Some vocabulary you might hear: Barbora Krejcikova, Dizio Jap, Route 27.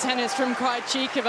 tennis from Krejcikova.